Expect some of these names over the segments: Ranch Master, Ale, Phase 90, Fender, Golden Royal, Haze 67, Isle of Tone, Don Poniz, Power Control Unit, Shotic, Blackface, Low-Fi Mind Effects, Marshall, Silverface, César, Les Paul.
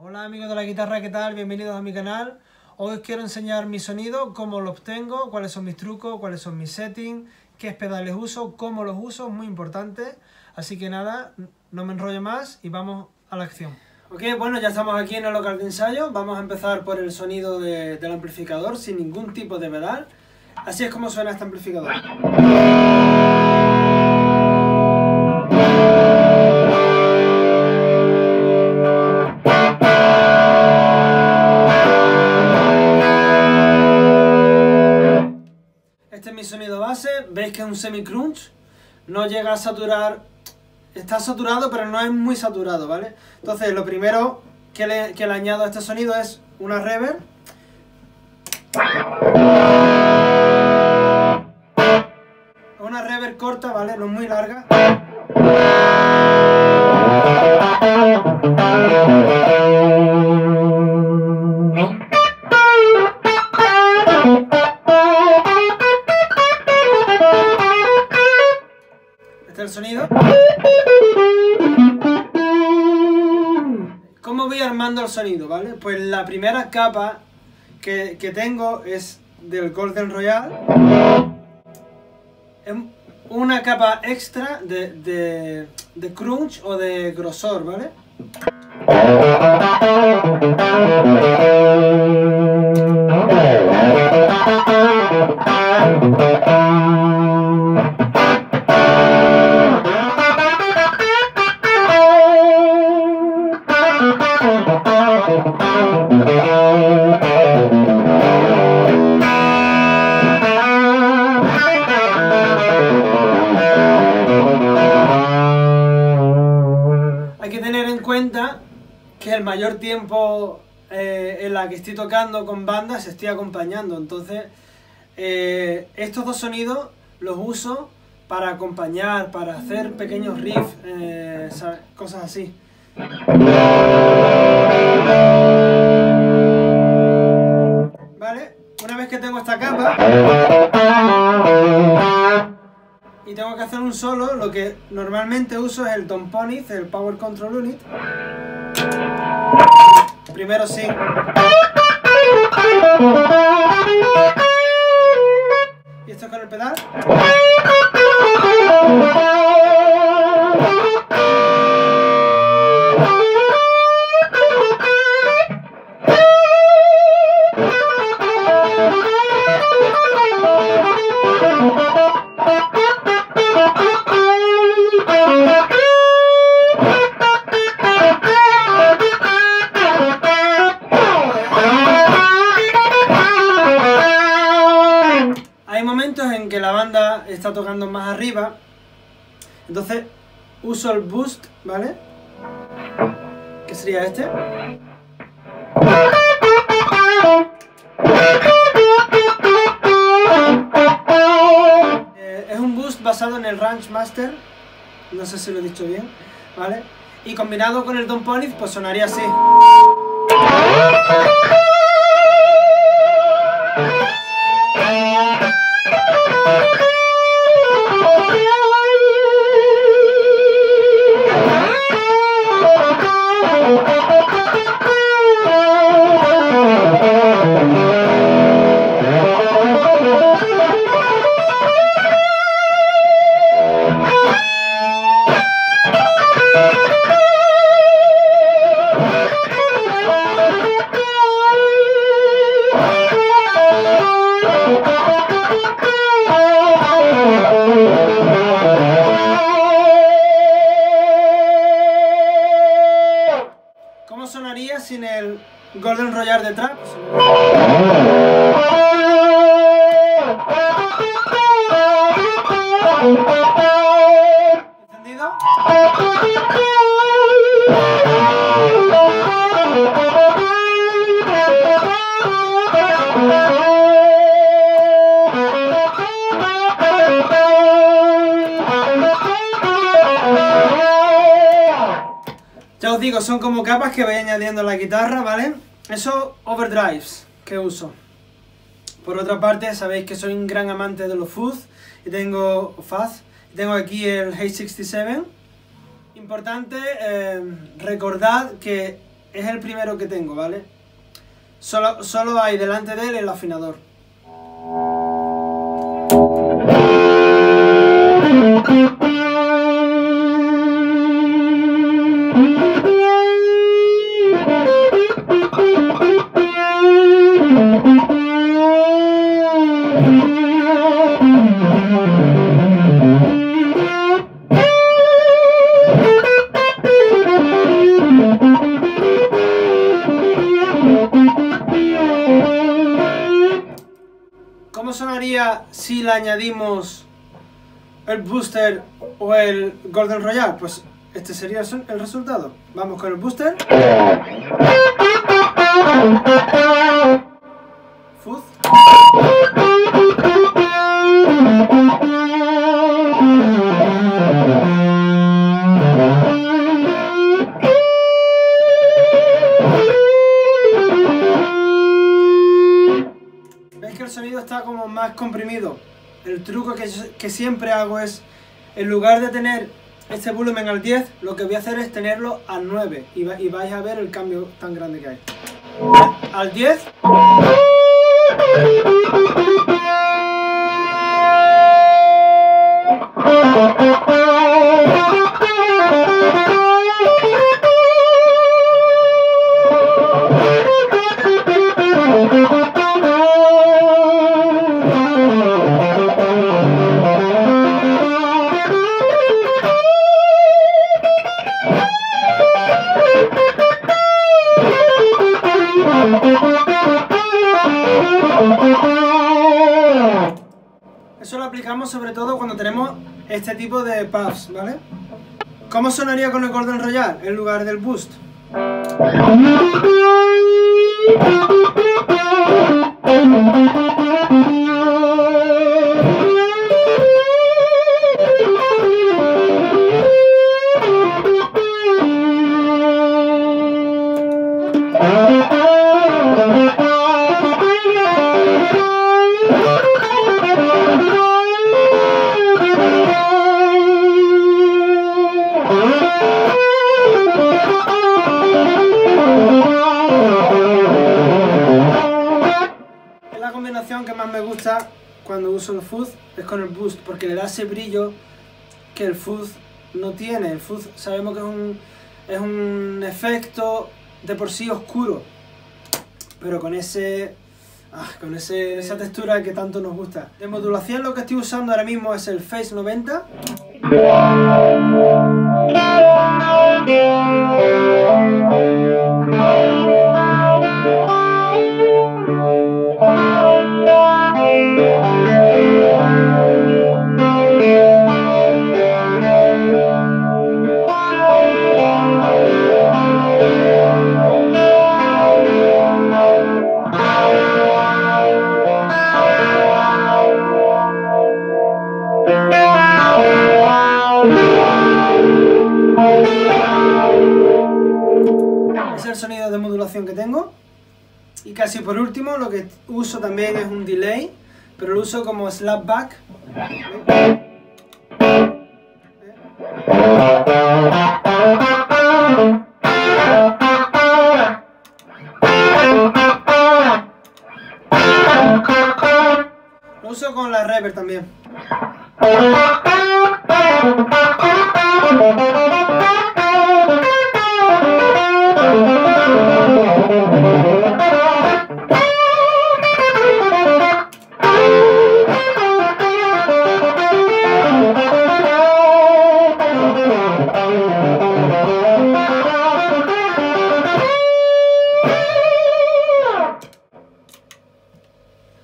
Hola amigos de la guitarra, ¿qué tal? Bienvenidos a mi canal. Hoy os quiero enseñar mi sonido, cómo lo obtengo, cuáles son mis trucos, cuáles son mis settings, qué pedales uso, cómo los uso, muy importante. Así que nada, no me enrollo más y vamos a la acción. Ok, bueno, ya estamos aquí en el local de ensayo. Vamos a empezar por el sonido del amplificador sin ningún tipo de pedal. Así es como suena este amplificador. Este es mi sonido base, veis que es un semi-crunch, no llega a saturar, está saturado pero no es muy saturado, ¿vale? Entonces lo primero que le añado a este sonido es una reverb. Una reverb corta, ¿vale? No muy larga. Este es el sonido. ¿Cómo voy armando el sonido, vale? Pues la primera capa que tengo es del Golden Royal. Una capa extra de crunch o de grosor, ¿vale? Mayor tiempo en la que estoy tocando con bandas estoy acompañando, entonces estos dos sonidos los uso para acompañar, para hacer pequeños riffs, cosas así. Vale, una vez que tengo esta capa y tengo que hacer un solo, lo que normalmente uso es el Don Poniz, el Power Control Unit. Primero sí. Y esto con el pedal. Está tocando más arriba, entonces uso el boost, ¿vale? Que sería este. Es un boost basado en el Ranch Master, no sé si lo he dicho bien, ¿vale? Y combinado con el Don Poniz pues sonaría así. Sin el Golden Royal de trap. ¿Entendido? Ya os digo, son como capas que voy añadiendo a la guitarra, ¿vale? Eso, overdrives, que uso. Por otra parte, sabéis que soy un gran amante de los fuzz. Y tengo fuzz. Tengo aquí el Haze 67. Importante recordad que es el primero que tengo, ¿vale? Solo hay delante de él el afinador. Si le añadimos el booster o el Golden Royal, pues este sería el resultado. Vamos con el booster. Fuzz. Está como más comprimido. El truco que siempre hago es, en lugar de tener este volumen al 10, lo que voy a hacer es tenerlo al 9 y vais a ver el cambio tan grande que hay. Al 10 sobre todo cuando tenemos este tipo de puffs, ¿vale? ¿Cómo sonaría con el Golden Royal en lugar del boost? Cuando uso el fuzz es con el boost, porque le da ese brillo que el fuzz no tiene. El fuzz sabemos que es un efecto de por sí oscuro, pero con esa textura que tanto nos gusta. De modulación, lo que estoy usando ahora mismo es el Phase 90. Que tengo. Y casi por último, lo que uso también es un delay, pero lo uso como slapback. Lo uso con la reverb también.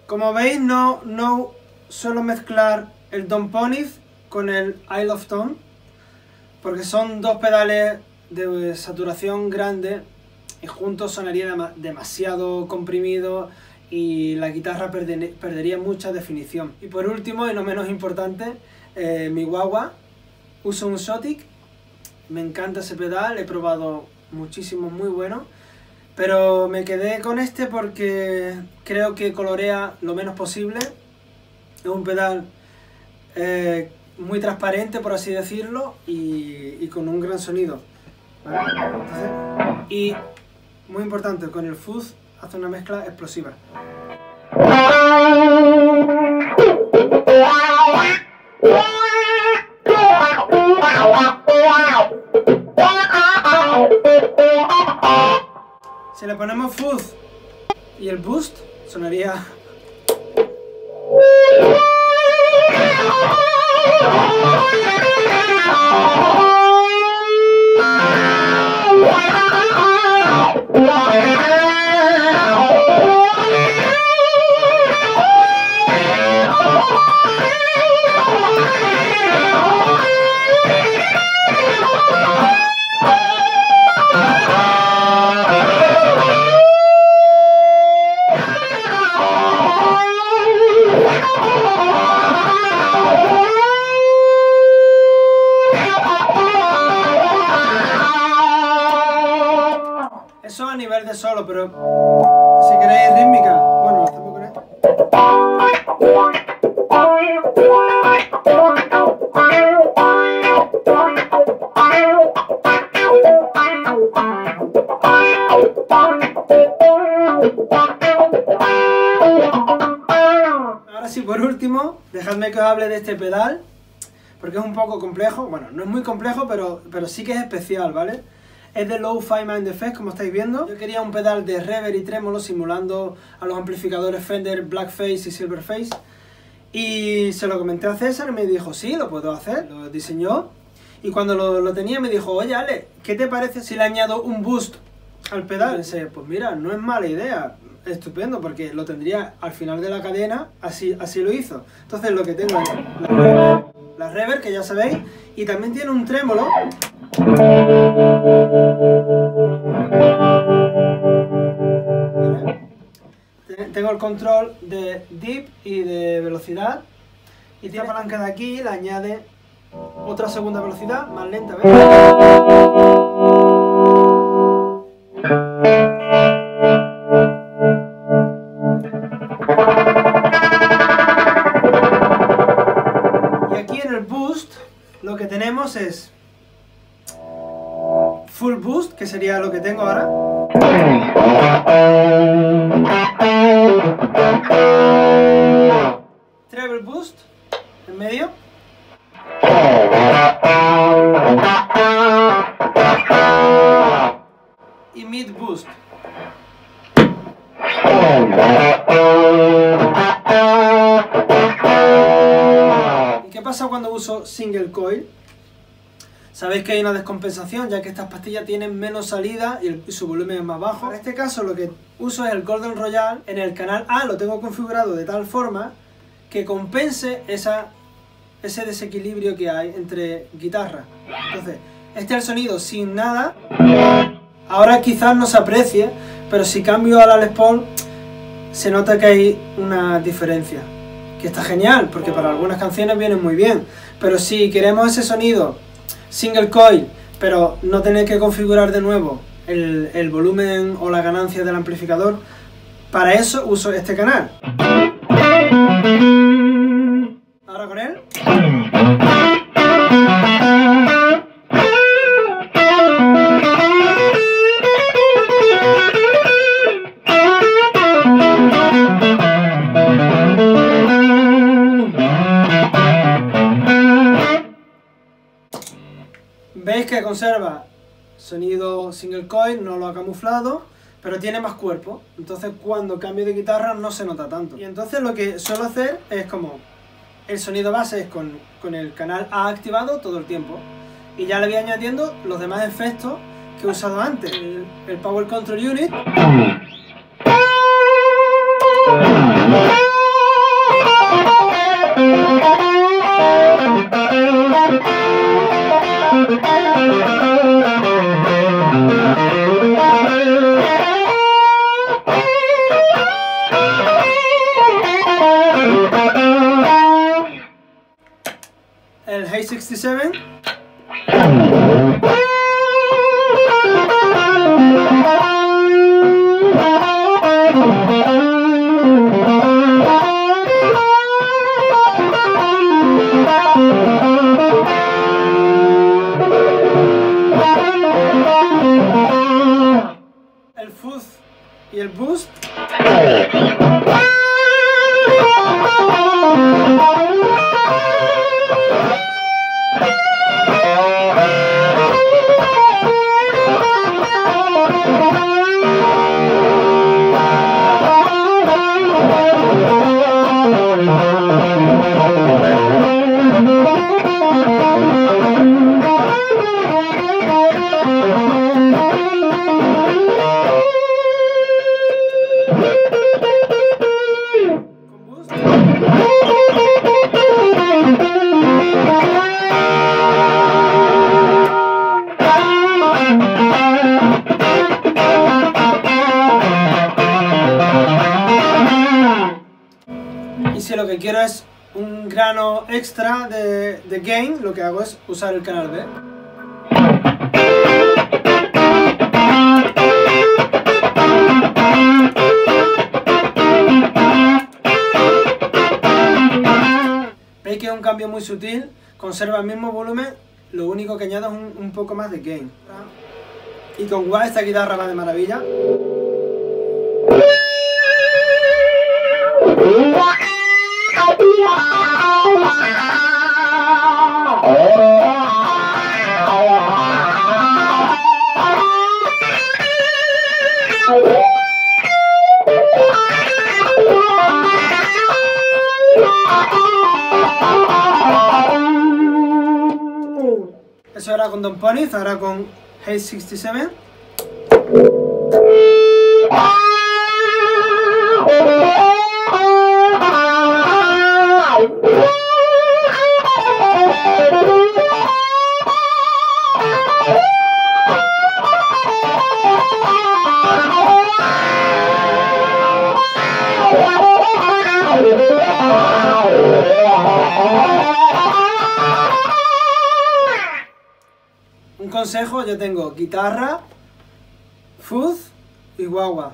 Como veis, no suelo mezclar el Don Poniz con el Isle of Tone, porque son dos pedales de saturación grande y juntos sonaría demasiado comprimido y la guitarra perdería mucha definición. Y por último, y no menos importante, mi guagua. Uso un Shotic, me encanta ese pedal, he probado muchísimos muy buenos, pero me quedé con este porque creo que colorea lo menos posible. Es un pedal muy transparente, por así decirlo, y con un gran sonido, ¿vale? Entonces, y Muy importante, con el fuzz hace una mezcla explosiva. Si le ponemos fuzz y el boost, sonaría... Eso a nivel de solo, pero si queréis rítmica, bueno, tampoco queréis. Ahora sí, por último, dejadme que os hable de este pedal, porque es un poco complejo, bueno, no es muy complejo, pero sí que es especial, ¿vale? Es de Low-Fi Mind Effects, como estáis viendo. Yo quería un pedal de reverb y trémolo simulando a los amplificadores Fender, Blackface y Silverface. Y se lo comenté a César y me dijo, sí, lo puedo hacer. Lo diseñó. Y cuando lo tenía me dijo, oye Ale, ¿qué te parece si le añado un boost al pedal? Y pensé, pues mira, no es mala idea. Estupendo, porque lo tendría al final de la cadena. Así lo hizo. Entonces lo que tengo es la reverb, que ya sabéis. Y también tiene un trémolo. ¿Vale? Tengo el control de dip y de velocidad, y esta palanca de aquí le añade otra segunda velocidad más lenta, ¿ves? Y aquí en el boost lo que tenemos es full boost, que sería lo que tengo ahora. Treble boost, en medio. Y mid boost. ¿Y qué pasa cuando uso single coil? Sabéis que hay una descompensación, ya que estas pastillas tienen menos salida y su volumen es más bajo. En este caso lo que uso es el Golden Royal. En el canal A lo tengo configurado de tal forma que compense ese desequilibrio que hay entre guitarras. Entonces, este es el sonido sin nada. Ahora quizás no se aprecie, pero si cambio a la Les Paul se nota que hay una diferencia. Que está genial, porque para algunas canciones vienen muy bien. Pero si queremos ese sonido single coil, pero no tenéis que configurar de nuevo el volumen o la ganancia del amplificador, para eso uso este canal. Ahora con él. Veis que conserva sonido single coil, no lo ha camuflado, pero tiene más cuerpo, entonces cuando cambio de guitarra no se nota tanto. Y entonces lo que suelo hacer es como el sonido base es con el canal A activado todo el tiempo, y ya le voy añadiendo los demás efectos que he usado antes. El Power Control Unit. El Haze 67. boost. Y el boost quiero es un grano extra de gain, lo que hago es usar el canal B. Veis que es un cambio muy sutil, conserva el mismo volumen, lo único que añado es un poco más de gain. Y con wah esta guitarra va de maravilla. Eso era con Don Poniz, ahora con Haze 67. Un consejo, yo tengo guitarra, fuzz y guagua.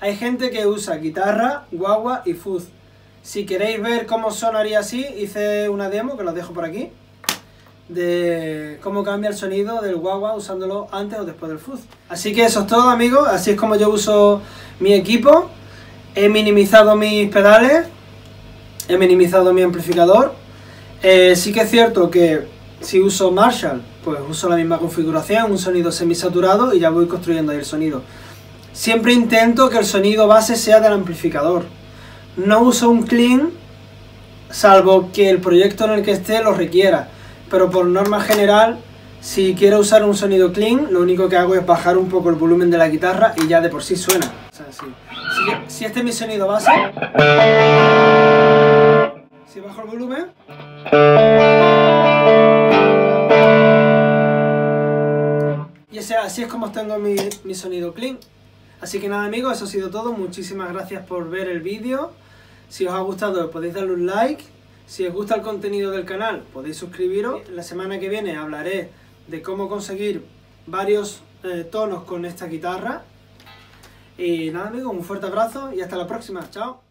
Hay gente que usa guitarra, guagua y fuzz. Si queréis ver cómo sonaría así, hice una demo, que la dejo por aquí, de cómo cambia el sonido del guagua usándolo antes o después del fuzz. Así que eso es todo, amigos, así es como yo uso mi equipo. He minimizado mis pedales, he minimizado mi amplificador. Sí que es cierto que si uso Marshall, pues uso la misma configuración, un sonido semisaturado y ya voy construyendo ahí el sonido. Siempre intento que el sonido base sea del amplificador. No uso un clean, salvo que el proyecto en el que esté lo requiera. Pero por norma general, si quiero usar un sonido clean, lo único que hago es bajar un poco el volumen de la guitarra y ya de por sí suena. O sea, si este es mi sonido base, si bajo el volumen, y o sea, así es como tengo mi sonido clean. Así que nada, amigos, eso ha sido todo. Muchísimas gracias por ver el vídeo. Si os ha gustado, podéis darle un like. Si os gusta el contenido del canal, podéis suscribiros. La semana que viene hablaré de cómo conseguir varios tonos con esta guitarra. Y nada, amigos, un fuerte abrazo y hasta la próxima. Chao.